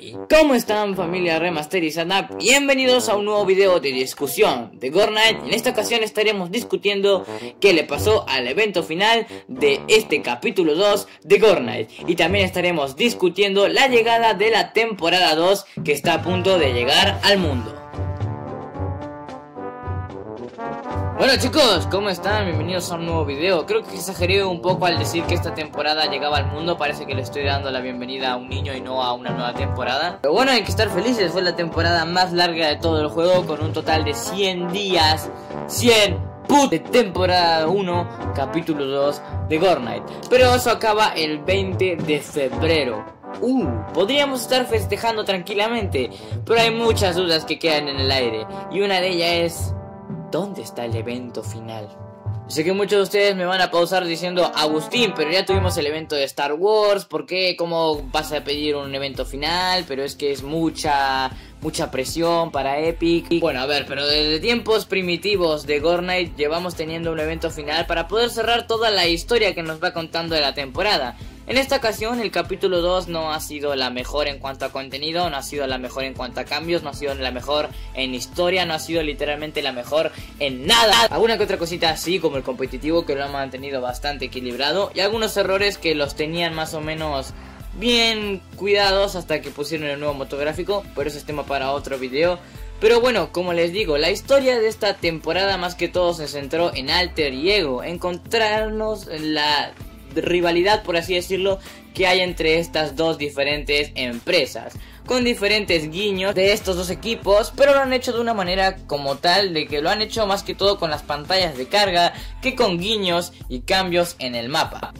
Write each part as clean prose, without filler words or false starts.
¿Y cómo están, familia remasterizada? Bienvenidos a un nuevo video de discusión de Fortnite. En esta ocasión estaremos discutiendo qué le pasó al evento final de este capítulo 2 de Fortnite. Y también estaremos discutiendo la llegada de la temporada 2 que está a punto de llegar al mundo. Bueno chicos, ¿cómo están? Bienvenidos a un nuevo video. Creo que exageré un poco al decir que esta temporada llegaba al mundo. Parece que le estoy dando la bienvenida a un niño y no a una nueva temporada. Pero bueno, hay que estar felices. Fue la temporada más larga de todo el juego, con un total de 100 días. 100 de temporada 1, capítulo 2 de Fortnite. Pero eso acaba el 20 de febrero. Podríamos estar festejando tranquilamente, pero hay muchas dudas que quedan en el aire. Y una de ellas es... ¿dónde está el evento final? Sé que muchos de ustedes me van a pausar diciendo: Agustín, pero ya tuvimos el evento de Star Wars, ¿por qué? ¿Cómo vas a pedir un evento final? Pero es que es mucha presión para Epic. Bueno, a ver, pero desde tiempos primitivos de Fortnite llevamos teniendo un evento final para poder cerrar toda la historia que nos va contando de la temporada. En esta ocasión el capítulo 2 no ha sido la mejor en cuanto a contenido, no ha sido la mejor en cuanto a cambios, no ha sido la mejor en historia, no ha sido literalmente la mejor en nada. Alguna que otra cosita así como el competitivo, que lo ha mantenido bastante equilibrado, y algunos errores que los tenían más o menos bien cuidados hasta que pusieron el nuevo motor gráfico, pero eso es tema para otro video. Pero bueno, como les digo, la historia de esta temporada más que todo se centró en Alter Ego, encontrarnos la rivalidad, por así decirlo, que hay entre estas dos diferentes empresas, con diferentes guiños de estos dos equipos, pero lo han hecho de una manera como tal de que lo han hecho más que todo con las pantallas de carga que con guiños y cambios en el mapa.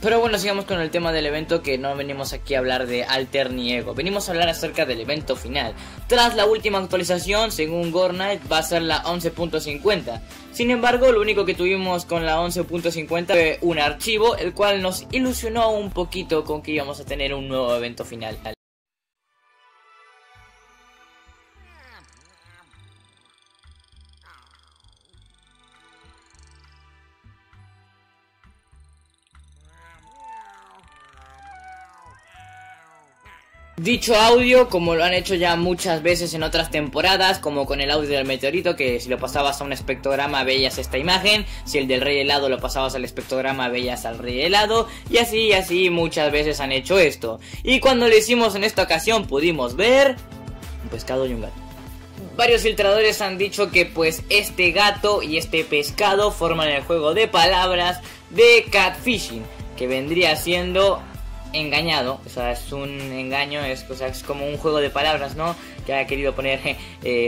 Pero bueno, sigamos con el tema del evento, que no venimos aquí a hablar de Alter ni Ego, venimos a hablar acerca del evento final. Tras la última actualización, según Fortnite, va a ser la 11.50. Sin embargo, lo único que tuvimos con la 11.50 fue un archivo, el cual nos ilusionó un poquito con que íbamos a tener un nuevo evento final. Dicho audio, como lo han hecho ya muchas veces en otras temporadas, como con el audio del meteorito, que si lo pasabas a un espectrograma veías esta imagen, si el del rey helado lo pasabas al espectrograma veías al rey helado, y así muchas veces han hecho esto. Y cuando lo hicimos en esta ocasión pudimos ver un pescado y un gato. Varios filtradores han dicho que pues este gato y este pescado forman el juego de palabras de catfishing, que vendría siendo... engañado, o sea, es un engaño, es como un juego de palabras, ¿no? Que ha querido poner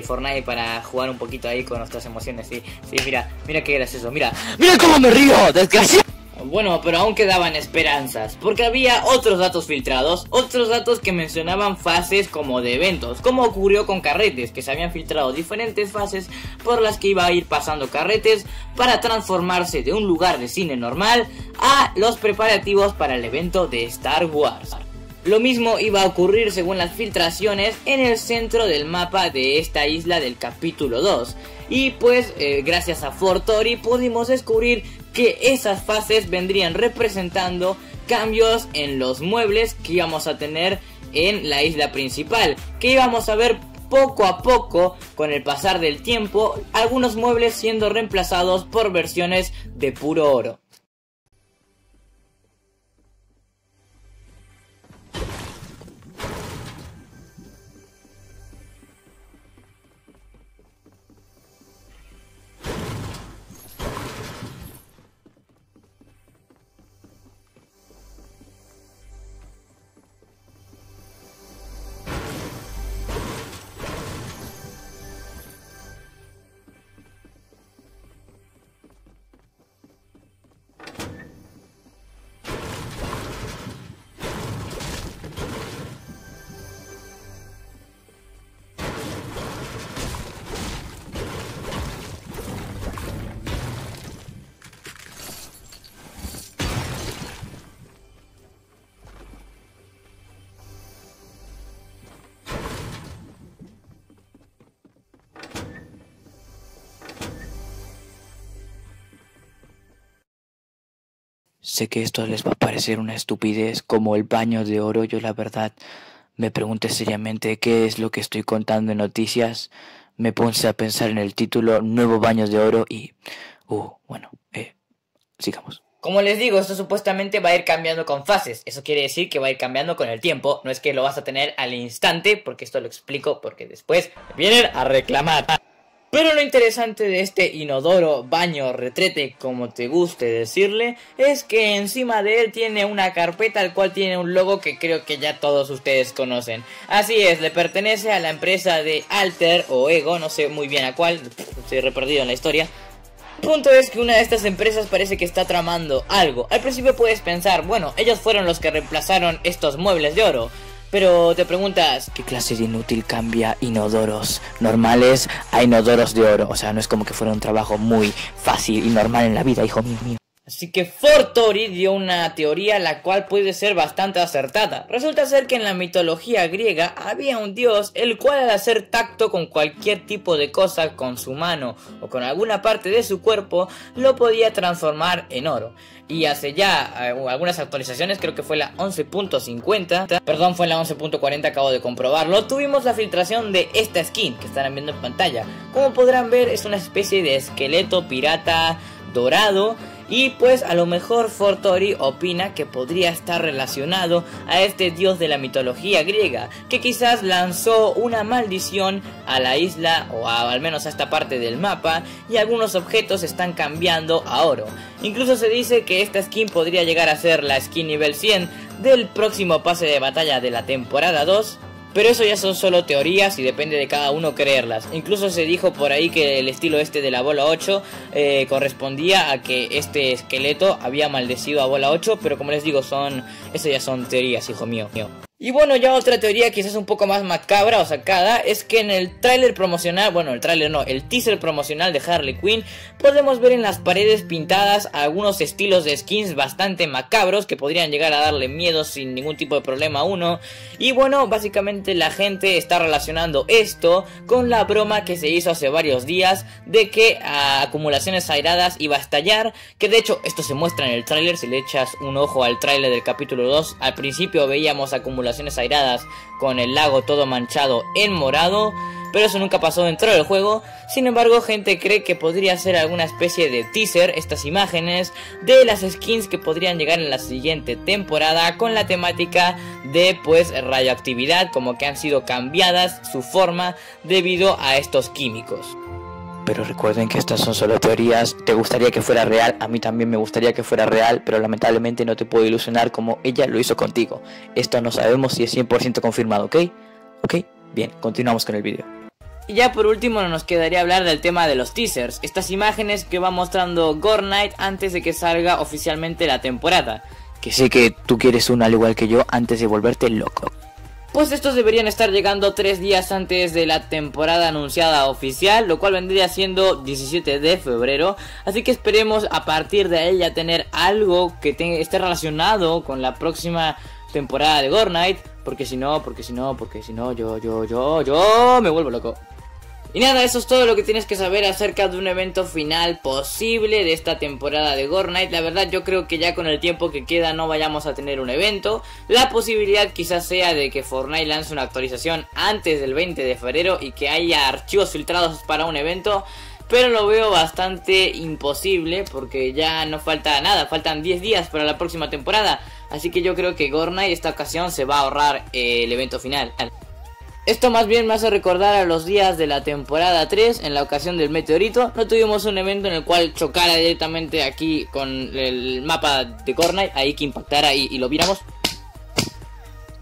Fortnite para jugar un poquito ahí con nuestras emociones. Sí, mira qué gracioso, mira cómo me río, desgraciado. Bueno, pero aún quedaban esperanzas, porque había otros datos filtrados, otros datos que mencionaban fases como de eventos, como ocurrió con carretes, que se habían filtrado diferentes fases por las que iba a ir pasando carretes para transformarse de un lugar de cine normal a los preparativos para el evento de Star Wars. Lo mismo iba a ocurrir, según las filtraciones, en el centro del mapa de esta isla del capítulo 2. Y pues gracias a Fortory pudimos descubrir que esas fases vendrían representando cambios en los muebles que íbamos a tener en la isla principal, que íbamos a ver poco a poco con el pasar del tiempo, algunos muebles siendo reemplazados por versiones de puro oro. Sé que esto les va a parecer una estupidez como el baño de oro. Yo la verdad me pregunté seriamente qué es lo que estoy contando en noticias. Me puse a pensar en el título, nuevo baño de oro, y... sigamos. Como les digo, esto supuestamente va a ir cambiando con fases. Eso quiere decir que va a ir cambiando con el tiempo. No es que lo vas a tener al instante, porque esto lo explico, porque después vienen a reclamar. Pero lo interesante de este inodoro, baño, retrete, como te guste decirle, es que encima de él tiene una carpeta al cual tiene un logo que creo que ya todos ustedes conocen. Así es, le pertenece a la empresa de Alter o Ego, no sé muy bien a cuál, estoy re perdido en la historia. Punto es que una de estas empresas parece que está tramando algo. Al principio puedes pensar, bueno, ellos fueron los que reemplazaron estos muebles de oro, pero te preguntas, ¿qué clase de inútil cambia inodoros normales a inodoros de oro? O sea, no es como que fuera un trabajo muy fácil y normal en la vida, hijo mío. Así que Fortory dio una teoría la cual puede ser bastante acertada. Resulta ser que en la mitología griega había un dios el cual al hacer tacto con cualquier tipo de cosa con su mano o con alguna parte de su cuerpo lo podía transformar en oro. Y hace ya algunas actualizaciones, creo que fue la 11.50, perdón, fue la 11.40, acabo de comprobarlo, tuvimos la filtración de esta skin que estarán viendo en pantalla. Como podrán ver, es una especie de esqueleto pirata dorado. Y pues a lo mejor Fortory opina que podría estar relacionado a este dios de la mitología griega, que quizás lanzó una maldición a la isla o al menos a esta parte del mapa, y algunos objetos están cambiando a oro. Incluso se dice que esta skin podría llegar a ser la skin nivel 100 del próximo pase de batalla de la temporada 2. Pero eso ya son solo teorías y depende de cada uno creerlas. Incluso se dijo por ahí que el estilo este de la bola 8 correspondía a que este esqueleto había maldecido a bola 8. Pero como les digo, eso ya son teorías, hijo mío. Y bueno, ya otra teoría quizás un poco más macabra o sacada es que en el tráiler promocional, bueno, el teaser promocional de Harley Quinn, podemos ver en las paredes pintadas algunos estilos de skins bastante macabros que podrían llegar a darle miedo sin ningún tipo de problema a uno. Y bueno, básicamente la gente está relacionando esto con la broma que se hizo hace varios días de que a acumulaciones airadas iba a estallar, que de hecho esto se muestra en el tráiler. Si le echas un ojo al tráiler del capítulo 2, al principio veíamos acumulaciones airadas con el lago todo manchado en morado, pero eso nunca pasó dentro del juego. Sin embargo, gente cree que podría ser alguna especie de teaser estas imágenes de las skins que podrían llegar en la siguiente temporada con la temática de pues radioactividad, como que han sido cambiadas su forma debido a estos químicos. Pero recuerden que estas son solo teorías. Te gustaría que fuera real, a mí también me gustaría que fuera real, pero lamentablemente no te puedo ilusionar como ella lo hizo contigo. Esto no sabemos si es 100% confirmado, ¿ok? ¿Ok? Bien, continuamos con el vídeo. Y ya por último nos quedaría hablar del tema de los teasers, estas imágenes que va mostrando Fortnite antes de que salga oficialmente la temporada. Que sé que tú quieres una al igual que yo antes de volverte loco. Pues estos deberían estar llegando 3 días antes de la temporada anunciada oficial, lo cual vendría siendo 17 de febrero. Así que esperemos a partir de ahí ya tener algo que esté relacionado con la próxima temporada de Fortnite. Porque si no, yo me vuelvo loco. Y nada, eso es todo lo que tienes que saber acerca de un evento final posible de esta temporada de Fortnite. La verdad yo creo que ya con el tiempo que queda no vayamos a tener un evento. La posibilidad quizás sea de que Fortnite lance una actualización antes del 20 de febrero y que haya archivos filtrados para un evento, pero lo veo bastante imposible porque ya no falta nada, faltan 10 días para la próxima temporada. Así que yo creo que Fortnite esta ocasión se va a ahorrar el evento final. Esto más bien me hace recordar a los días de la temporada 3, en la ocasión del meteorito. No tuvimos un evento en el cual chocara directamente aquí con el mapa de Fortnite, ahí que impactara y lo viéramos.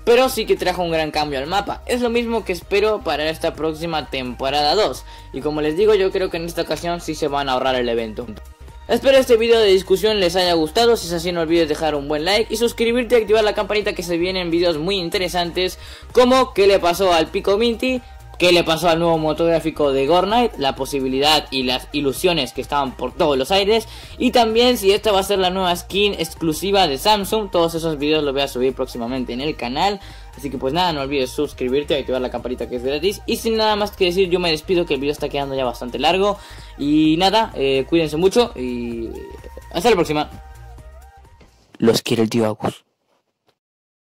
Pero sí que trajo un gran cambio al mapa. Es lo mismo que espero para esta próxima temporada 2. Y como les digo, yo creo que en esta ocasión sí se van a ahorrar el evento. Espero este video de discusión les haya gustado. Si es así, no olvides dejar un buen like y suscribirte y activar la campanita, que se vienen videos muy interesantes como qué le pasó al Pico Minty, qué le pasó al nuevo motor gráfico de Fortnite, la posibilidad y las ilusiones que estaban por todos los aires, y también si esta va a ser la nueva skin exclusiva de Samsung. Todos esos videos los voy a subir próximamente en el canal. Así que pues nada, no olvides suscribirte, activar la campanita, que es gratis. Y sin nada más que decir, yo me despido, que el video está quedando ya bastante largo. Y nada, cuídense mucho y hasta la próxima. Los quiere el tío Agus.